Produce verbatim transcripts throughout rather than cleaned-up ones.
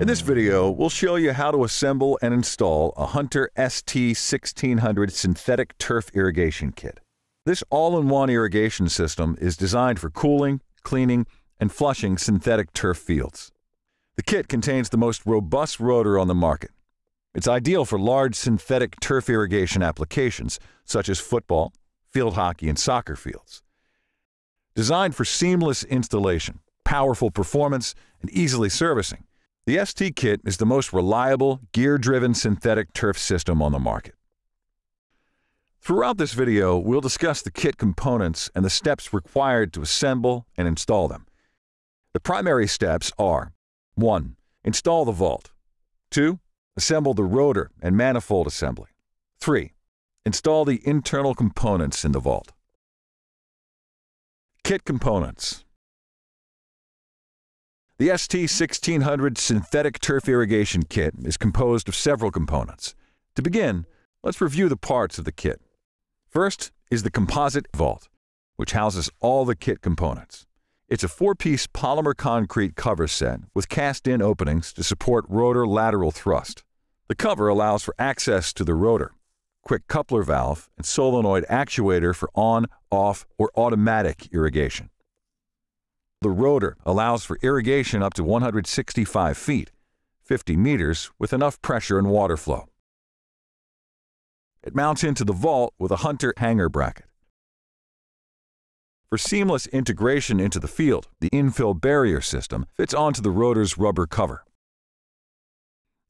In this video, we'll show you how to assemble and install a Hunter S T sixteen hundred Synthetic Turf Irrigation Kit. This all-in-one irrigation system is designed for cooling, cleaning, and flushing synthetic turf fields. The kit contains the most robust rotor on the market. It's ideal for large synthetic turf irrigation applications, such as football, field hockey, and soccer fields. Designed for seamless installation, powerful performance, and easily servicing, the S T Kit is the most reliable, gear-driven synthetic turf system on the market. Throughout this video, we'll discuss the kit components and the steps required to assemble and install them. The primary steps are: one. Install the vault. two. Assemble the rotor and manifold assembly. three. Install the internal components in the vault. Kit components. The S T sixteen hundred Synthetic Turf Irrigation Kit is composed of several components. To begin, let's review the parts of the kit. First is the composite vault, which houses all the kit components. It's a four-piece polymer concrete cover set with cast-in openings to support rotor lateral thrust. The cover allows for access to the rotor, quick coupler valve, and solenoid actuator for on, off, or automatic irrigation. The rotor allows for irrigation up to one hundred sixty-five feet, fifty meters, with enough pressure and water flow. It mounts into the vault with a Hunter hanger bracket. For seamless integration into the field, the infill barrier system fits onto the rotor's rubber cover.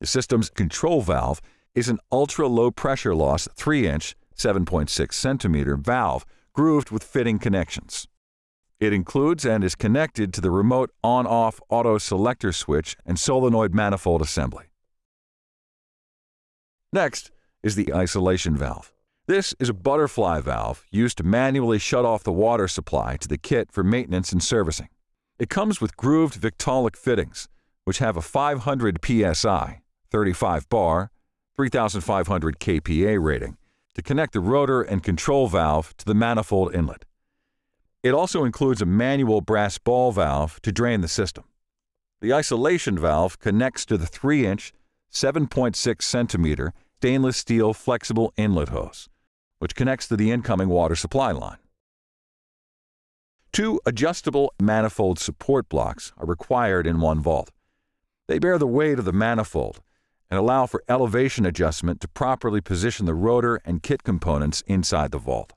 The system's control valve is an ultra-low pressure loss three inch, seven point six centimeter valve grooved with fitting connections. It includes and is connected to the remote on-off auto selector switch and solenoid manifold assembly. Next is the isolation valve. This is a butterfly valve used to manually shut off the water supply to the kit for maintenance and servicing. It comes with grooved Victaulic fittings, which have a five hundred P S I, thirty-five bar, three thousand five hundred K P A rating to connect the rotor and control valve to the manifold inlet. It also includes a manual brass ball valve to drain the system. The isolation valve connects to the three inch, seven point six centimeter stainless steel flexible inlet hose, which connects to the incoming water supply line. Two adjustable manifold support blocks are required in one vault. They bear the weight of the manifold and allow for elevation adjustment to properly position the rotor and kit components inside the vault.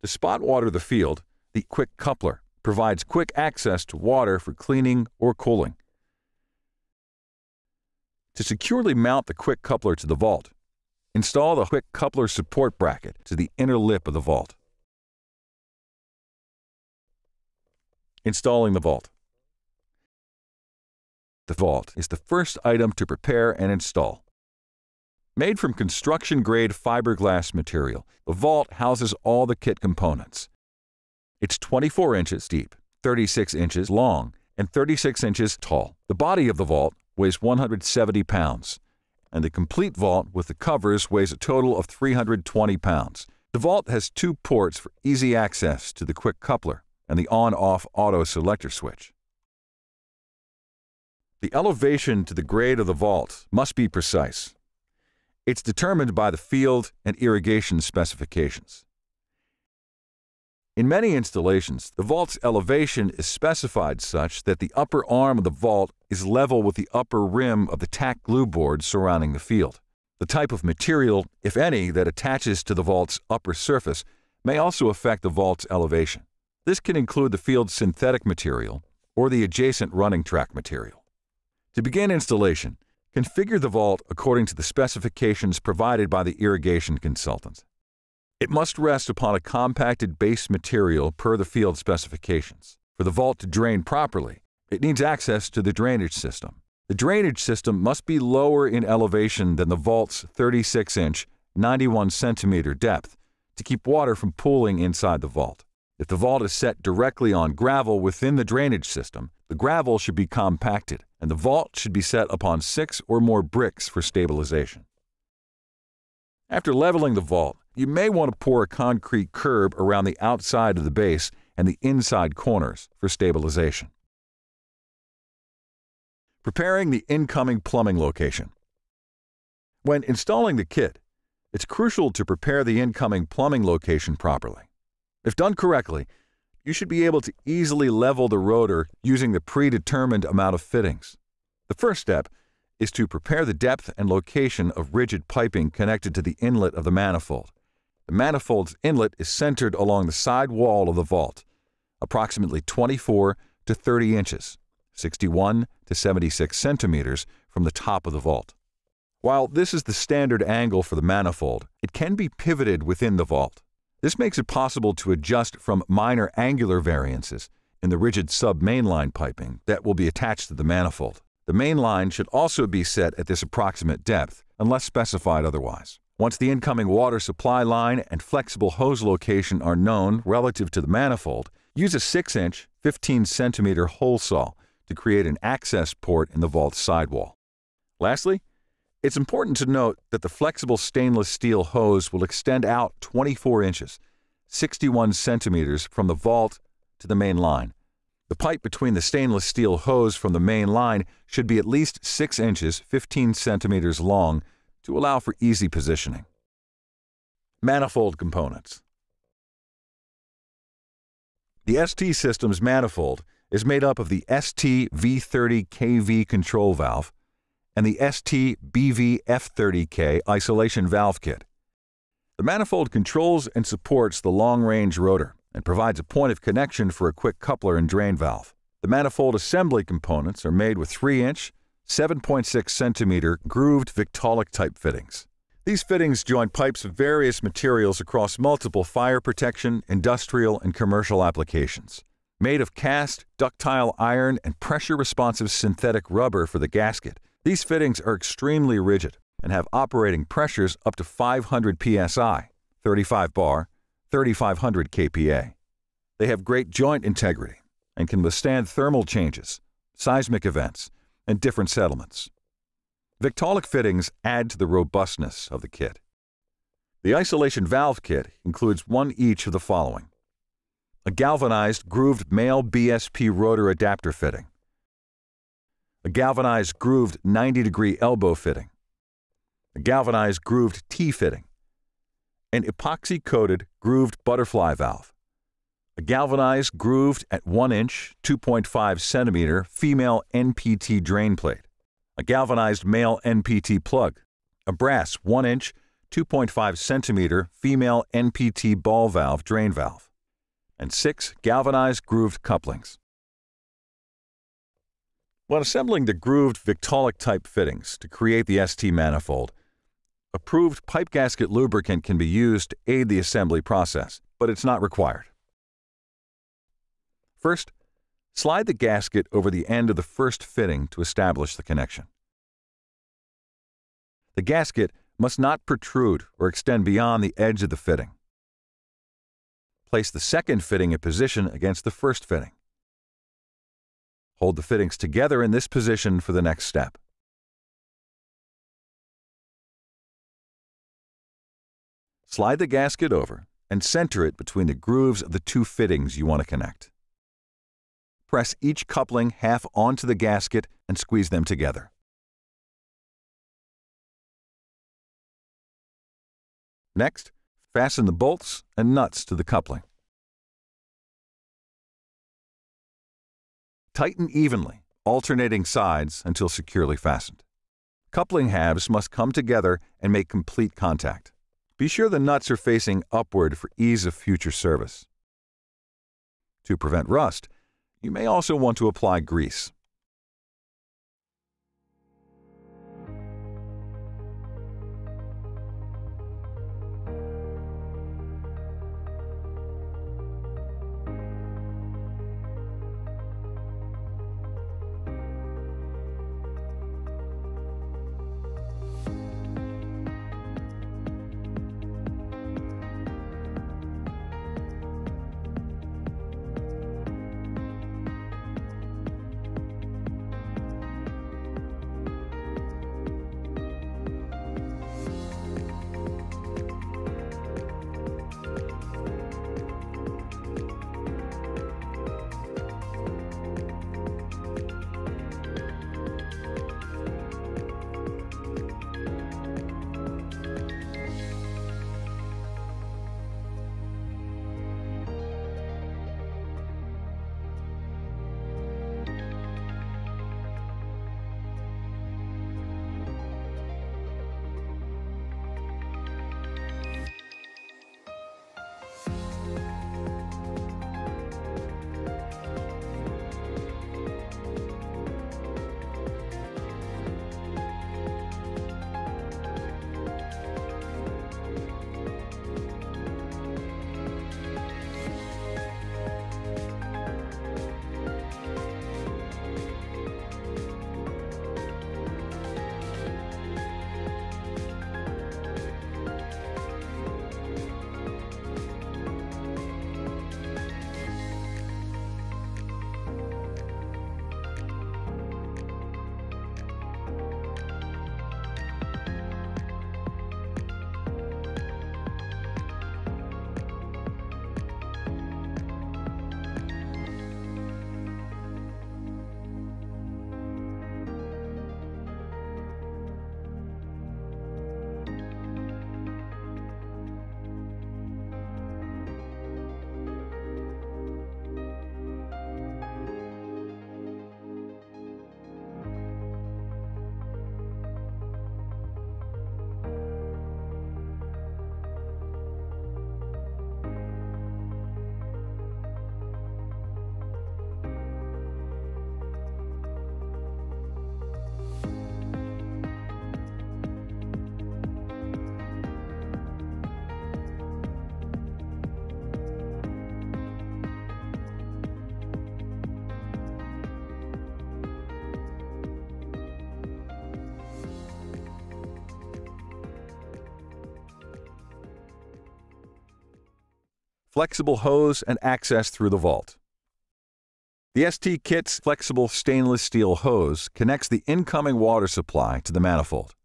To spot water the field, the quick coupler provides quick access to water for cleaning or cooling. To securely mount the quick coupler to the vault, install the quick coupler support bracket to the inner lip of the vault. Installing the vault. The vault is the first item to prepare and install. Made from construction-grade fiberglass material, the vault houses all the kit components. It's twenty-four inches deep, thirty-six inches long, and thirty-six inches tall. The body of the vault weighs one hundred seventy pounds, and the complete vault with the covers weighs a total of three hundred twenty pounds. The vault has two ports for easy access to the quick coupler and the on-off auto selector switch. The elevation to the grade of the vault must be precise. It's determined by the field and irrigation specifications. In many installations, the vault's elevation is specified such that the upper arm of the vault is level with the upper rim of the tack glue board surrounding the field. The type of material, if any, that attaches to the vault's upper surface may also affect the vault's elevation. This can include the field's synthetic material or the adjacent running track material. To begin installation, configure the vault according to the specifications provided by the irrigation consultant. It must rest upon a compacted base material per the field specifications. For the vault to drain properly, it needs access to the drainage system. The drainage system must be lower in elevation than the vault's thirty-six inch, ninety-one centimeter depth to keep water from pooling inside the vault. If the vault is set directly on gravel within the drainage system, the gravel should be compacted, and the vault should be set upon six or more bricks for stabilization. After leveling the vault, you may want to pour a concrete curb around the outside of the base and the inside corners for stabilization. Preparing the incoming plumbing location. When installing the kit, it's crucial to prepare the incoming plumbing location properly. If done correctly, you should be able to easily level the rotor using the predetermined amount of fittings. The first step is to prepare the depth and location of rigid piping connected to the inlet of the manifold. The manifold's inlet is centered along the side wall of the vault, approximately twenty-four to thirty inches, sixty-one to seventy-six centimeters from the top of the vault. While this is the standard angle for the manifold, it can be pivoted within the vault. This makes it possible to adjust from minor angular variances in the rigid sub-mainline piping that will be attached to the manifold. The mainline should also be set at this approximate depth, unless specified otherwise. Once the incoming water supply line and flexible hose location are known relative to the manifold, use a six inch, fifteen centimeter hole saw to create an access port in the vault sidewall. Lastly, it's important to note that the flexible stainless steel hose will extend out twenty-four inches, sixty-one centimeters from the vault to the main line. The pipe between the stainless steel hose from the main line should be at least six inches, fifteen centimeters long to allow for easy positioning. Manifold components. The S T system's manifold is made up of the S T V thirty K V control valve and the S T B V F thirty K isolation valve kit. The manifold controls and supports the long-range rotor and provides a point of connection for a quick coupler and drain valve. The manifold assembly components are made with three inch, seven point six centimeter grooved Victaulic type fittings. These fittings join pipes of various materials across multiple fire protection, industrial, and commercial applications. Made of cast, ductile iron, and pressure-responsive synthetic rubber for the gasket, these fittings are extremely rigid and have operating pressures up to five hundred P S I, thirty-five bar, thirty-five hundred K P A. They have great joint integrity and can withstand thermal changes, seismic events, and different settlements. Victaulic fittings add to the robustness of the kit. The isolation valve kit includes one each of the following: a galvanized grooved male B S P rotor adapter fitting, a galvanized grooved ninety degree elbow fitting, a galvanized grooved T fitting, an epoxy-coated grooved butterfly valve, a galvanized grooved at one inch, two point five centimeter female N P T drain plate, a galvanized male N P T plug, a brass one inch, two point five centimeter female N P T ball valve drain valve, and six galvanized grooved couplings. When assembling the grooved Victaulic type fittings to create the S T manifold, approved pipe gasket lubricant can be used to aid the assembly process, but it's not required. First, slide the gasket over the end of the first fitting to establish the connection. The gasket must not protrude or extend beyond the edge of the fitting. Place the second fitting in position against the first fitting. Hold the fittings together in this position for the next step. Slide the gasket over and center it between the grooves of the two fittings you want to connect. Press each coupling half onto the gasket and squeeze them together. Next, fasten the bolts and nuts to the coupling. Tighten evenly, alternating sides until securely fastened. Coupling halves must come together and make complete contact. Be sure the nuts are facing upward for ease of future service. To prevent rust, you may also want to apply grease. flexible hose, and access through the vault. The S T Kit's flexible stainless steel hose connects the incoming water supply to the manifold.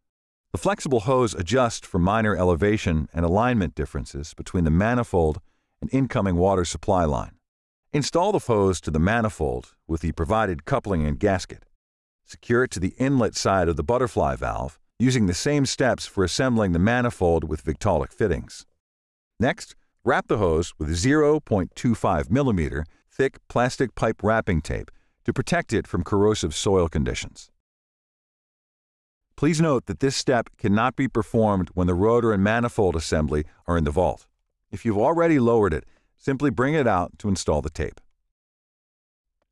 The flexible hose adjusts for minor elevation and alignment differences between the manifold and incoming water supply line. Install the hose to the manifold with the provided coupling and gasket. Secure it to the inlet side of the butterfly valve using the same steps for assembling the manifold with Victaulic fittings. Next, wrap the hose with zero point two five millimeter thick plastic pipe wrapping tape to protect it from corrosive soil conditions. Please note that this step cannot be performed when the rotor and manifold assembly are in the vault. If you've already lowered it, simply bring it out to install the tape.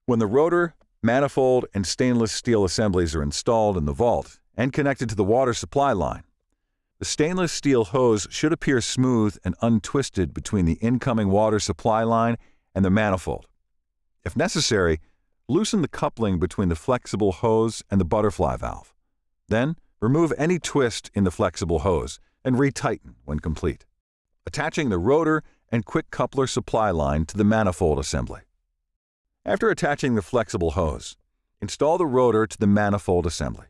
When the rotor, manifold, and stainless steel assemblies are installed in the vault and connected to the water supply line, the stainless steel hose should appear smooth and untwisted between the incoming water supply line and the manifold. If necessary, loosen the coupling between the flexible hose and the butterfly valve. Then, remove any twist in the flexible hose and retighten when complete, attaching the rotor and quick coupler supply line to the manifold assembly. After attaching the flexible hose, install the rotor to the manifold assembly.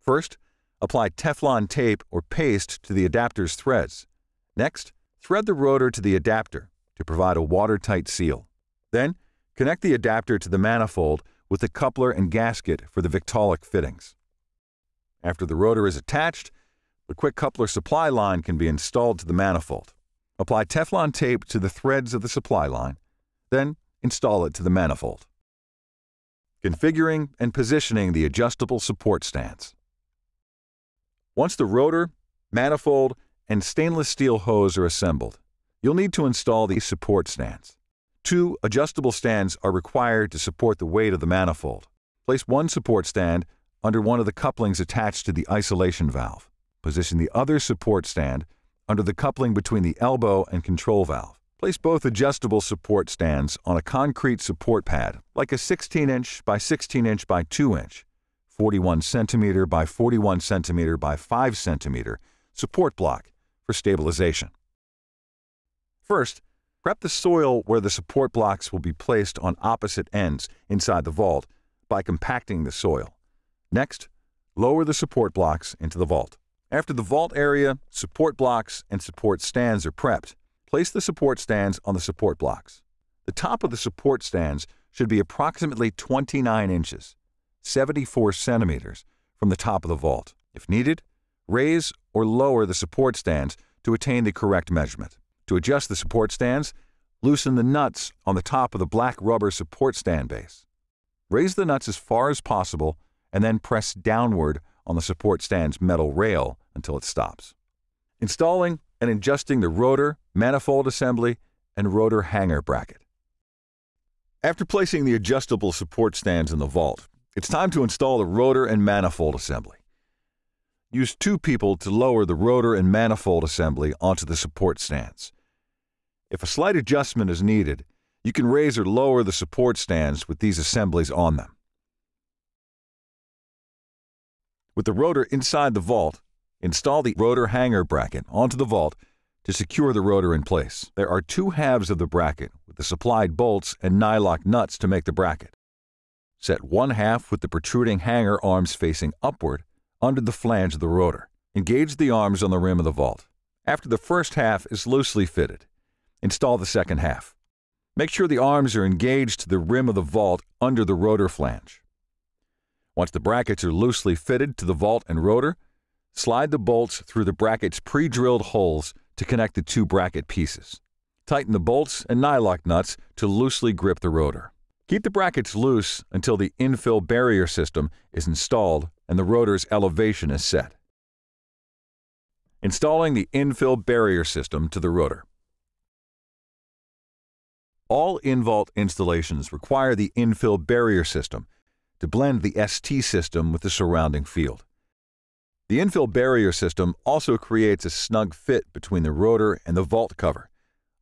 First, apply Teflon tape or paste to the adapter's threads. Next, thread the rotor to the adapter to provide a watertight seal. Then, connect the adapter to the manifold with the coupler and gasket for the Victaulic fittings. After the rotor is attached, the quick coupler supply line can be installed to the manifold. Apply Teflon tape to the threads of the supply line, then install it to the manifold. Configuring and positioning the adjustable support stands. Once the rotor, manifold, and stainless steel hose are assembled, you'll need to install these support stands. Two adjustable stands are required to support the weight of the manifold. Place one support stand under one of the couplings attached to the isolation valve. Position the other support stand under the coupling between the elbow and control valve. Place both adjustable support stands on a concrete support pad, like a sixteen inch by sixteen inch by two inch, forty-one centimeter by forty-one centimeter by five centimeter support block for stabilization. First, prep the soil where the support blocks will be placed on opposite ends inside the vault by compacting the soil. Next, lower the support blocks into the vault. After the vault area, support blocks and support stands are prepped, place the support stands on the support blocks. The top of the support stands should be approximately twenty-nine inches, seventy-four centimeters, from the top of the vault. If needed, raise or lower the support stands to attain the correct measurement. To adjust the support stands, loosen the nuts on the top of the black rubber support stand base. Raise the nuts as far as possible and then press downward on the support stand's metal rail until it stops. Installing and adjusting the rotor, manifold assembly, and rotor hanger bracket. After placing the adjustable support stands in the vault, it's time to install the rotor and manifold assembly. Use two people to lower the rotor and manifold assembly onto the support stands. If a slight adjustment is needed, you can raise or lower the support stands with these assemblies on them. With the rotor inside the vault, install the rotor hanger bracket onto the vault to secure the rotor in place. There are two halves of the bracket with the supplied bolts and nylock nuts to make the bracket. Set one half with the protruding hanger arms facing upward under the flange of the rotor. Engage the arms on the rim of the vault. After the first half is loosely fitted, install the second half. Make sure the arms are engaged to the rim of the vault under the rotor flange. Once the brackets are loosely fitted to the vault and rotor, slide the bolts through the bracket's pre-drilled holes to connect the two bracket pieces. Tighten the bolts and nylock nuts to loosely grip the rotor. Keep the brackets loose until the infill barrier system is installed and the rotor's elevation is set. Installing the infill barrier system to the rotor. All in-vault installations require the infill barrier system to blend the S T system with the surrounding field. The infill barrier system also creates a snug fit between the rotor and the vault cover,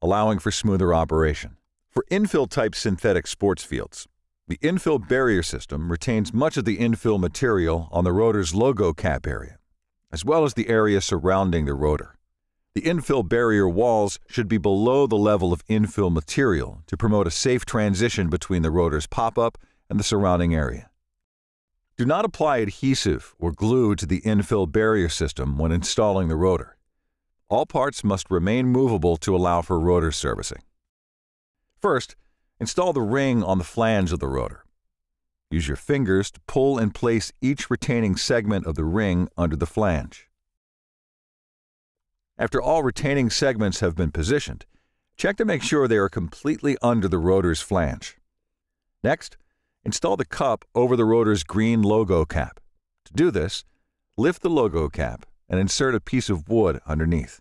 allowing for smoother operation. For infill-type synthetic sports fields, the infill barrier system retains much of the infill material on the rotor's logo cap area, as well as the area surrounding the rotor. The infill barrier walls should be below the level of infill material to promote a safe transition between the rotor's pop-up and the surrounding area. Do not apply adhesive or glue to the infill barrier system when installing the rotor. All parts must remain movable to allow for rotor servicing. First, install the ring on the flange of the rotor. Use your fingers to pull and place each retaining segment of the ring under the flange. After all retaining segments have been positioned, check to make sure they are completely under the rotor's flange. Next, install the cup over the rotor's green logo cap. To do this, lift the logo cap and insert a piece of wood underneath.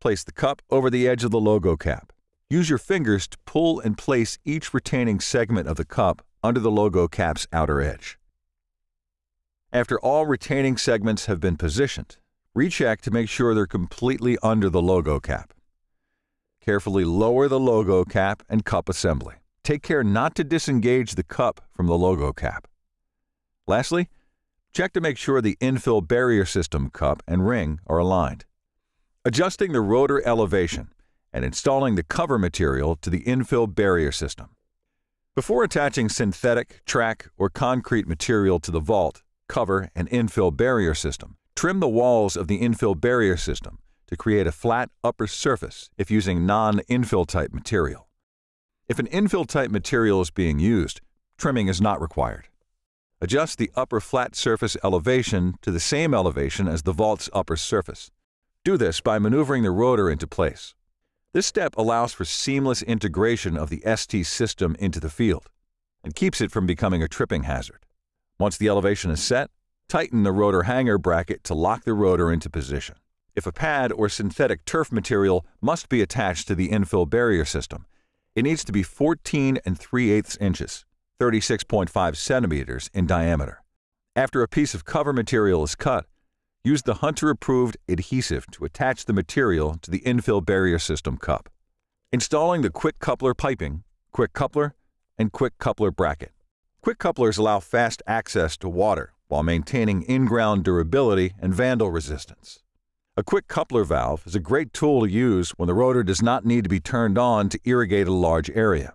Place the cup over the edge of the logo cap. Use your fingers to pull and place each retaining segment of the cup under the logo cap's outer edge. After all retaining segments have been positioned, recheck to make sure they're completely under the logo cap. Carefully lower the logo cap and cup assembly. Take care not to disengage the cup from the logo cap. Lastly, check to make sure the infill barrier system cup and ring are aligned. Adjusting the rotor elevation and installing the cover material to the infill barrier system. Before attaching synthetic, track, or concrete material to the vault, cover, and infill barrier system, trim the walls of the infill barrier system to create a flat upper surface if using non-infill type material. If an infill type material is being used, trimming is not required. Adjust the upper flat surface elevation to the same elevation as the vault's upper surface. Do this by maneuvering the rotor into place. This step allows for seamless integration of the S T system into the field and keeps it from becoming a tripping hazard. Once the elevation is set, tighten the rotor hanger bracket to lock the rotor into position. If a pad or synthetic turf material must be attached to the infill barrier system, it needs to be fourteen and three eighths inches, thirty-six point five centimeters in diameter. After a piece of cover material is cut, use the Hunter-approved adhesive to attach the material to the infill barrier system cup. Installing the quick coupler piping, quick coupler, and quick coupler bracket. Quick couplers allow fast access to water while maintaining in-ground durability and vandal resistance. A quick coupler valve is a great tool to use when the rotor does not need to be turned on to irrigate a large area,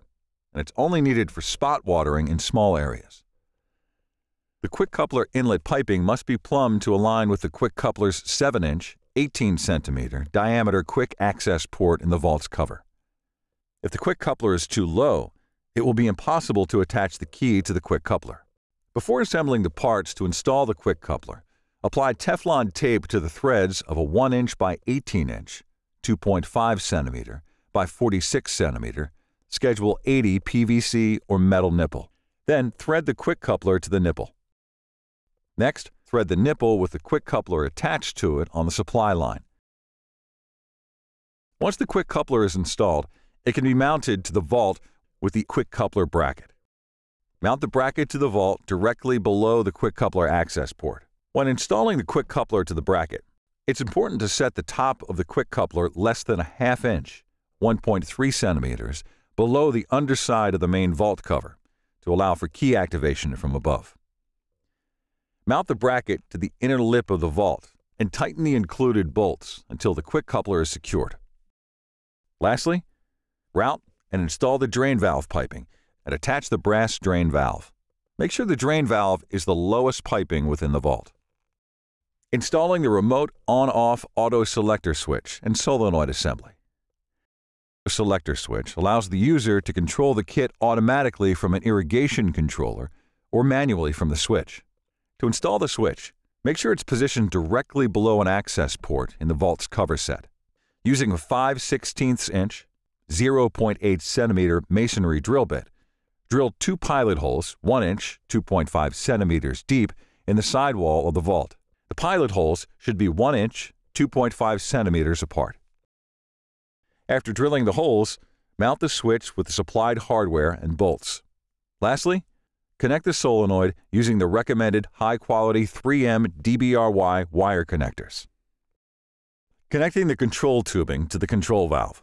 and it's only needed for spot watering in small areas. The quick coupler inlet piping must be plumbed to align with the quick coupler's seven inch, eighteen centimeter diameter quick access port in the vault's cover. If the quick coupler is too low, it will be impossible to attach the key to the quick coupler. Before assembling the parts to install the quick coupler, apply Teflon tape to the threads of a one inch by eighteen inch, two point five centimeter by forty-six centimeter, Schedule eighty P V C or metal nipple. Then thread the quick coupler to the nipple. Next, thread the nipple with the quick coupler attached to it on the supply line. Once the quick coupler is installed, it can be mounted to the vault with the quick coupler bracket. Mount the bracket to the vault directly below the quick coupler access port. When installing the quick coupler to the bracket, it's important to set the top of the quick coupler less than a half inch, one point three centimeters, below the underside of the main vault cover to allow for key activation from above. Mount the bracket to the inner lip of the vault and tighten the included bolts until the quick coupler is secured. Lastly, route and install the drain valve piping and attach the brass drain valve. Make sure the drain valve is the lowest piping within the vault. Installing the remote on-off auto selector switch and solenoid assembly. The selector switch allows the user to control the kit automatically from an irrigation controller or manually from the switch. To install the switch, make sure it's positioned directly below an access port in the vault's cover set. Using a five sixteenths inch, zero point eight centimeter masonry drill bit, drill two pilot holes, one inch, two point five centimeters deep, in the sidewall of the vault. The pilot holes should be one inch, two point five centimeters apart. After drilling the holes, mount the switch with the supplied hardware and bolts. Lastly, connect the solenoid using the recommended high-quality three M D B R Y wire connectors. Connecting the control tubing to the control valve.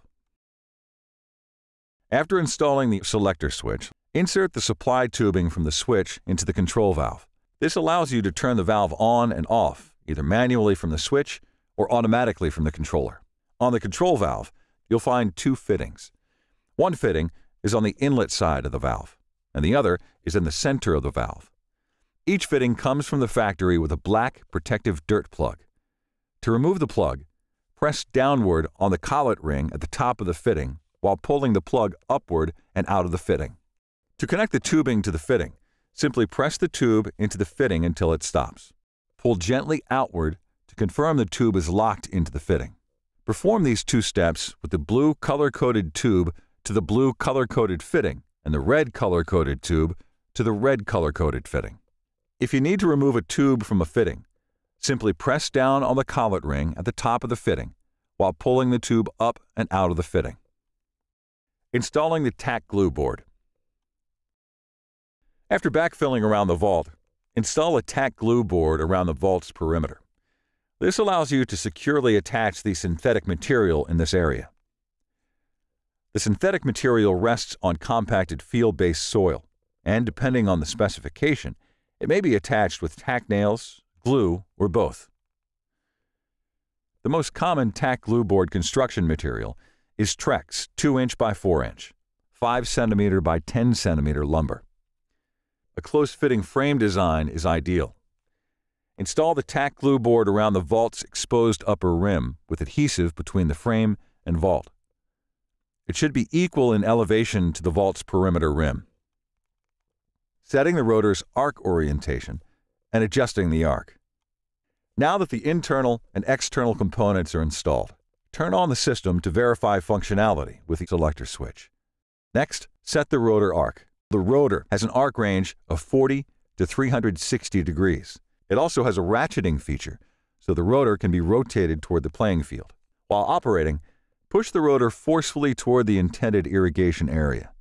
After installing the selector switch, insert the supply tubing from the switch into the control valve. This allows you to turn the valve on and off, either manually from the switch or automatically from the controller. On the control valve, you'll find two fittings. One fitting is on the inlet side of the valve, and the other is in the center of the valve. Each fitting comes from the factory with a black protective dirt plug. To remove the plug, press downward on the collet ring at the top of the fitting while pulling the plug upward and out of the fitting. To connect the tubing to the fitting, simply press the tube into the fitting until it stops. Pull gently outward to confirm the tube is locked into the fitting. Perform these two steps with the blue color-coded tube to the blue color-coded fitting and the red color-coded tube to the red color-coded fitting. If you need to remove a tube from a fitting, simply press down on the collet ring at the top of the fitting while pulling the tube up and out of the fitting. Installing the tack glue board. After backfilling around the vault, install a tack glue board around the vault's perimeter. This allows you to securely attach the synthetic material in this area. The synthetic material rests on compacted field-based soil, and depending on the specification, it may be attached with tack nails, glue, or both. The most common tack glue board construction material is Trex two inch by four inch, five centimeter by ten centimeter lumber. A close-fitting frame design is ideal. Install the tack glue board around the vault's exposed upper rim with adhesive between the frame and vault. It should be equal in elevation to the vault's perimeter rim. Setting the rotor's arc orientation and adjusting the arc. Now that the internal and external components are installed, turn on the system to verify functionality with the selector switch. Next, set the rotor arc. The rotor has an arc range of forty to three hundred sixty degrees. It also has a ratcheting feature, so the rotor can be rotated toward the playing field. While operating, push the rotor forcefully toward the intended irrigation area.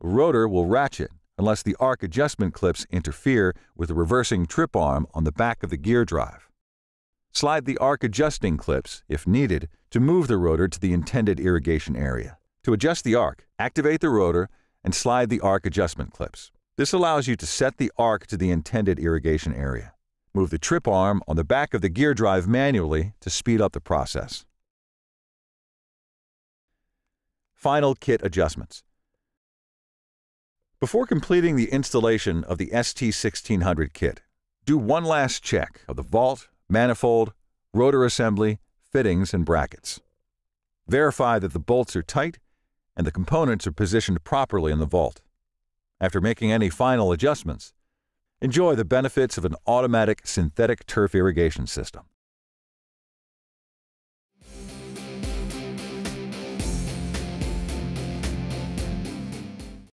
The rotor will ratchet unless the arc adjustment clips interfere with the reversing trip arm on the back of the gear drive. Slide the arc adjusting clips, if needed, to move the rotor to the intended irrigation area. To adjust the arc, activate the rotor and slide the arc adjustment clips. This allows you to set the arc to the intended irrigation area. Move the trip arm on the back of the gear drive manually to speed up the process. Final kit adjustments. Before completing the installation of the S T sixteen hundred kit, do one last check of the vault, manifold, rotor assembly, fittings, and brackets. Verify that the bolts are tight and the components are positioned properly in the vault. After making any final adjustments, enjoy the benefits of an automatic synthetic turf irrigation system.